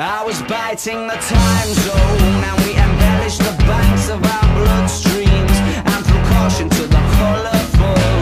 I was biting the time zone, and we embellished the banks of our bloodstreams and threw caution to the colorful.